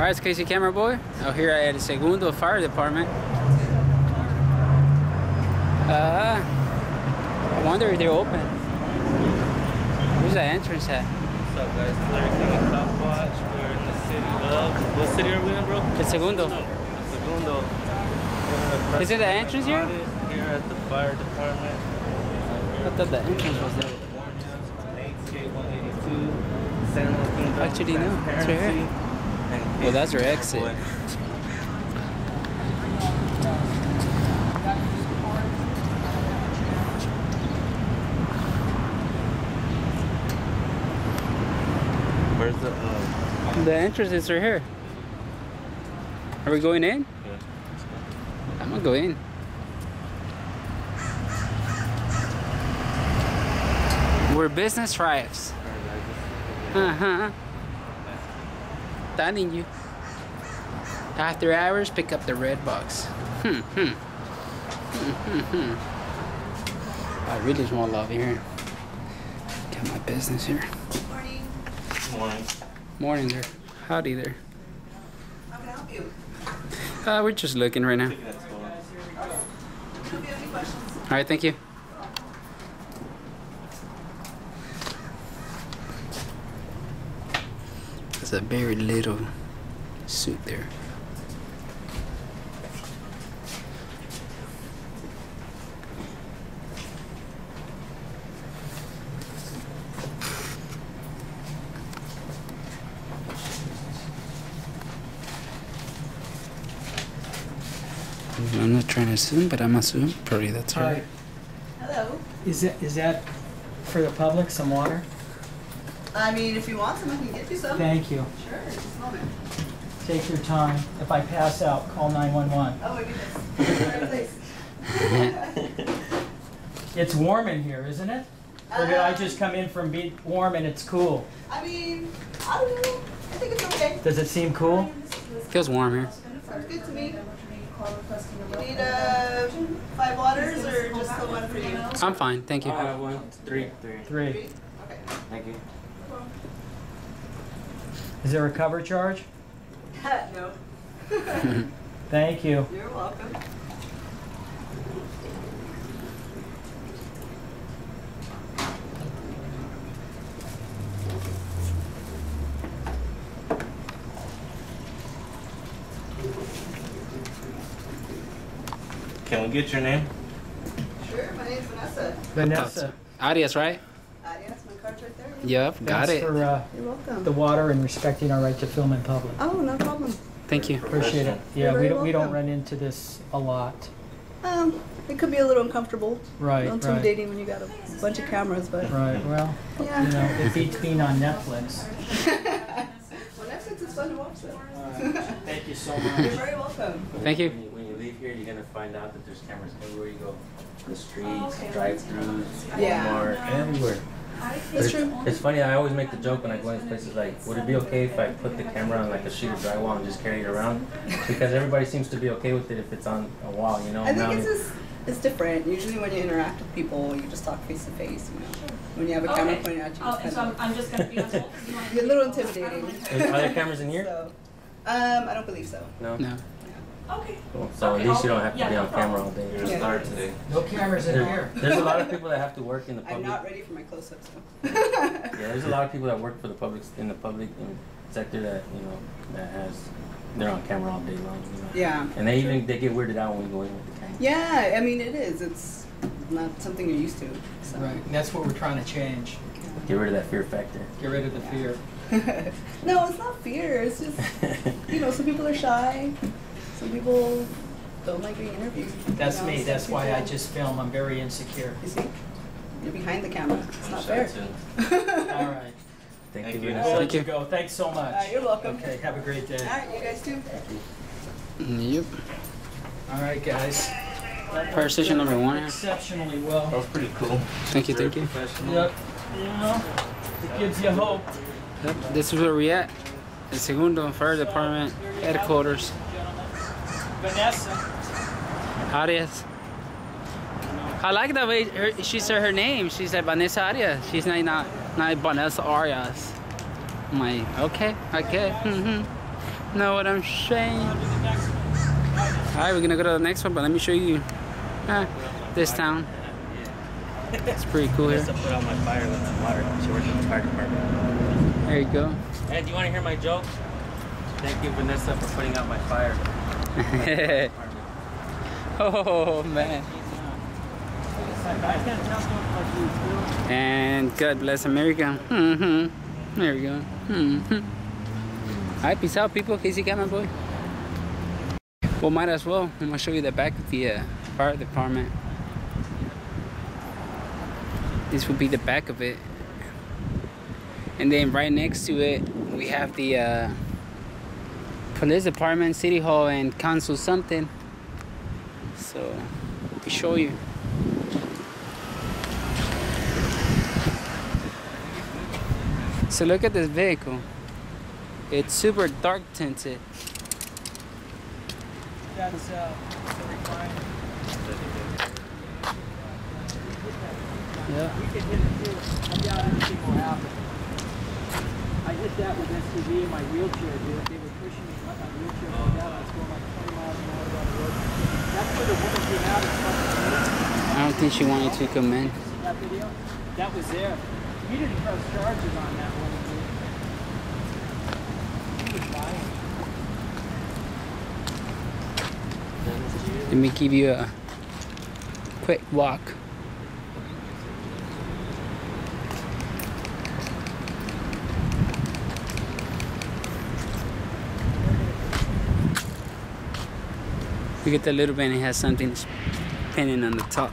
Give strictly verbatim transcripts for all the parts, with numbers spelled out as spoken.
All right, it's Casey Camera Boy out here at El Segundo Fire Department. Uh, I wonder if they're open. Where's that entrance at? What's up, guys? Larry King, Topwatch. We're in the city of... What city are we in, bro? El Segundo. No, El Segundo. Is it the entrance here? Here at the fire department. I thought the entrance was there. Actually, no. It's right here. Well, that's our exit. Where's the... Uh, the entrance is right here. Are we going in? Yeah. I'm gonna go in. We're business drives. Uh-huh. Telling you. After hours, pick up the red box. Hmm, hmm. Hmm, hmm, hmm. I really just want love here. Got my business here. Morning. Morning. Morning there. Howdy there. How can I help you? Uh, we're just looking right now. Do you have any questions? All right, thank you. It's a very little suit there. I'm not trying to assume, but I'm assuming probably that's right. Hi. Hello. Is that is that for the public? Some water? I mean, if you want some, I can get you some. Thank you. Sure, just a moment. Take your time. If I pass out, call nine one one. Oh my goodness. It's warm in here, isn't it? Or did um, I just come in from being warm and it's cool? I mean, I don't know. I think it's okay. Does it seem cool? Feels warm here. Sounds good to me. You need uh, five waters or just the one for you? I'm fine, thank you. Uh, one, three, three. Three. Three. Okay. Thank you. Is there a cover charge? No. Thank you. You're welcome. Can we get your name? Sure, my name's Vanessa. Vanessa. Arias, right? Arias, my card's right there. Yep, Thanks got it. For, uh, You're welcome. The water and respecting our right to film in public. Oh, no problem. Thank you. Appreciate it. Yeah, we don't, we don't run into this a lot. Um, it could be a little uncomfortable. Right, right. Intimidating when you got a bunch of cameras, but. Right, well, yeah. You know, it beats being on Netflix. Well, Netflix is fun to watch, though. Uh, thank you so much. You're very welcome. Thank you. When you, when you leave here, you're going to find out that there's cameras everywhere you go. The streets, oh, okay. Drive-thrus, Walmart, everywhere. It's, it's funny, I always make the joke when I go into places like, would it be okay if I put the camera on like a sheet of drywall and just carry it around? Because everybody seems to be okay with it if it's on a wall, you know? I think it's, just, it's different. Usually when you interact with people, you just talk face to face, you know? When you have a camera okay. pointed at you, it's oh, kind so of, I'm just gonna be you're a little intimidating. Are there cameras in here? So, um, I don't believe so. No? No. Okay. Cool. So okay, at least you don't have to yeah, be on no camera all day. You're yeah. tired today. No cameras in here. There's a lot of people that have to work in the public. I'm not ready for my close-ups. So. Yeah, there's a lot of people that work for the public in the public sector that you know that has they're on camera all day long. You know? Yeah. And they even they get weirded out when we go in with the camera. Yeah, I mean it is. It's not something you're used to. So. Right. And that's what we're trying to change. Get rid of that fear factor. Get rid of the yeah. fear. No, it's not fear. It's just you know some people are shy. Some people don't like being interviewed. That's me. That's why I just film. I'm very insecure. You see? You're behind the camera. It's not fair. All right. Thank you. I'll let you go. Thanks so much. Uh, you're welcome. Okay. Have a great day. All right. You guys too. Yep. All right, guys. Fire station number one. Exceptionally well. That was pretty cool. Thank you. Thank you. Yep. You know, it gives you hope. Yep. This is where we at. El Segundo Fire Department headquarters. Vanessa. Arias. I like the way her, she said her name. She said Vanessa Arias. She's not not, not Vanessa Arias. I'm like, okay, okay. Mm-hmm. Know what I'm saying? Alright, we're gonna go to the next one, but let me show you uh, this town. It's pretty cool here. There you go. Hey, do you want to hear my joke? Thank you, Vanessa, for putting out my fire. Oh, man. And God bless America. Mm-hmm. There we go. Mm-hmm. All right, peace out, people. Casey got my boy. Well, might as well. I'm going to show you the back of the uh, fire department. This would be the back of it. And then right next to it, we have the uh, police department, city hall, and council something. So, let me show you. So look at this vehicle. It's super dark tinted. That's uh, yeah. We can hit it too. I doubt anything will happen. I hit that with S U V in my wheelchair, dude. They were pushing me up my wheelchair right now. I was going like twenty miles an hour down the road. That's where the woman came out and fucking I don't think she wanted to come in. That video? That was there. We didn't press charges on that one. Let me give you a quick walk. You get that little bit and it has something pinning on the top.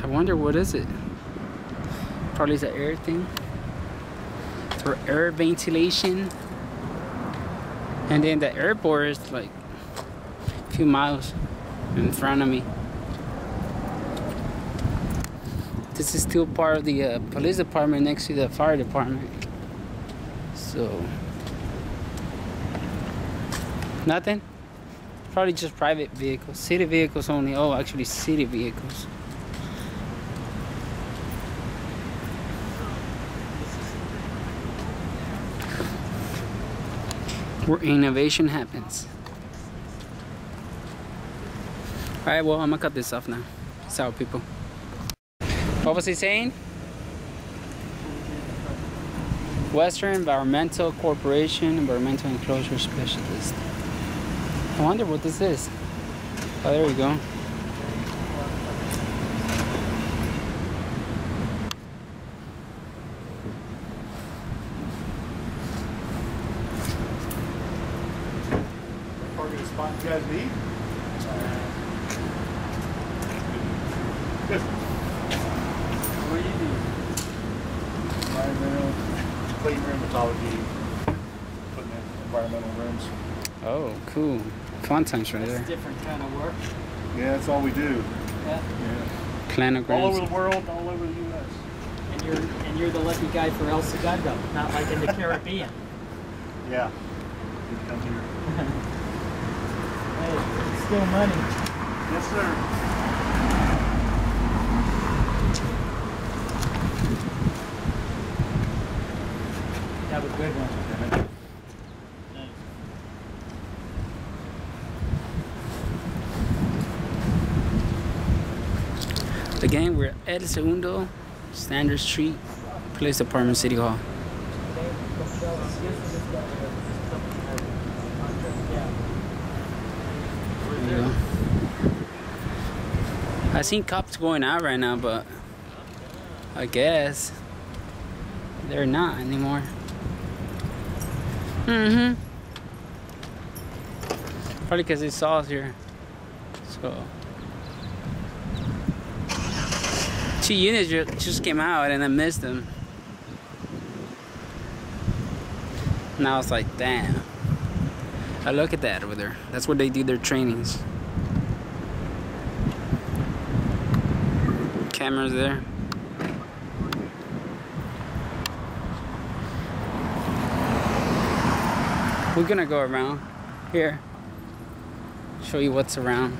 I wonder what is it? Probably is the air thing. It's for air ventilation. And then the airport is like a few miles in front of me. This is still part of the uh, police department next to the fire department. So, nothing? Probably just private vehicles. City vehicles only. Oh, actually city vehicles. Where innovation happens. Alright, well, I'm gonna cut this off now. Peace out, people. What was he saying? Western Environmental Corporation, environmental enclosure specialist. I wonder what this is. Oh, there we go. You guys need? What do you do? Environmental, clean rheumatology, putting in environmental rooms. Oh, cool. Fun times right there. That's a different kind of work. Yeah, that's all we do. Yeah? Yeah. Planograms. All over the world, all over the U S And you're, and you're the lucky guy for El Segundo, not like in the Caribbean. Yeah. You come here. It's still money. Yes, sir. Have a good one. Nice. Again, we're at El Segundo, Standard Street, Police Department, City Hall. Yeah. I seen cops going out right now, but I guess they're not anymore. Mm-hmm. Probably because they saw us here. So two units just came out and I missed them. And I was like, damn. I look at that over there. That's where they do their trainings. Cameras there. We're gonna go around here. Show you what's around.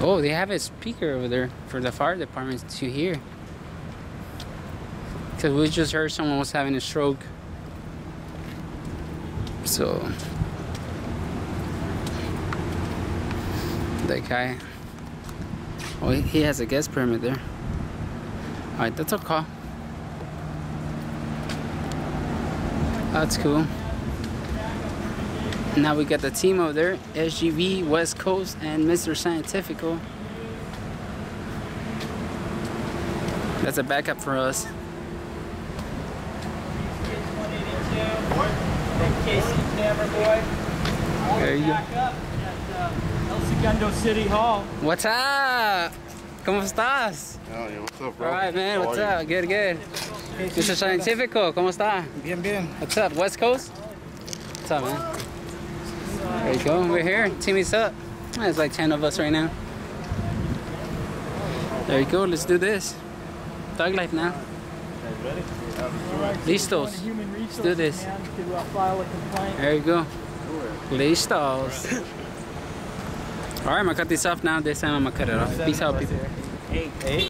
Oh, they have a speaker over there for the fire department to hear. because we just heard someone was having a stroke. So that guy, oh, he has a guest permit there. All right, that's a call. That's cool. Now we got the team over there, S G V West Coast and Mister Scientifico. That's a backup for us. There you go. Segundo City Hall. What's up? ¿Cómo estás? Oh, yeah, what's up, bro? All right, man. How what's up? You? Good, good. Hey, Mister Scientifico, ¿cómo está? Bien, bien. What's up, West Coast? What's up, man? There you go. We're here. Team is up. There's like ten of us right now. There you go. Let's do this. Dog life now. Ready? Listos. Let's do this. There you go. Listos. Alright, I'm gonna cut this off now. This time I'm gonna cut it off. Peace out, people.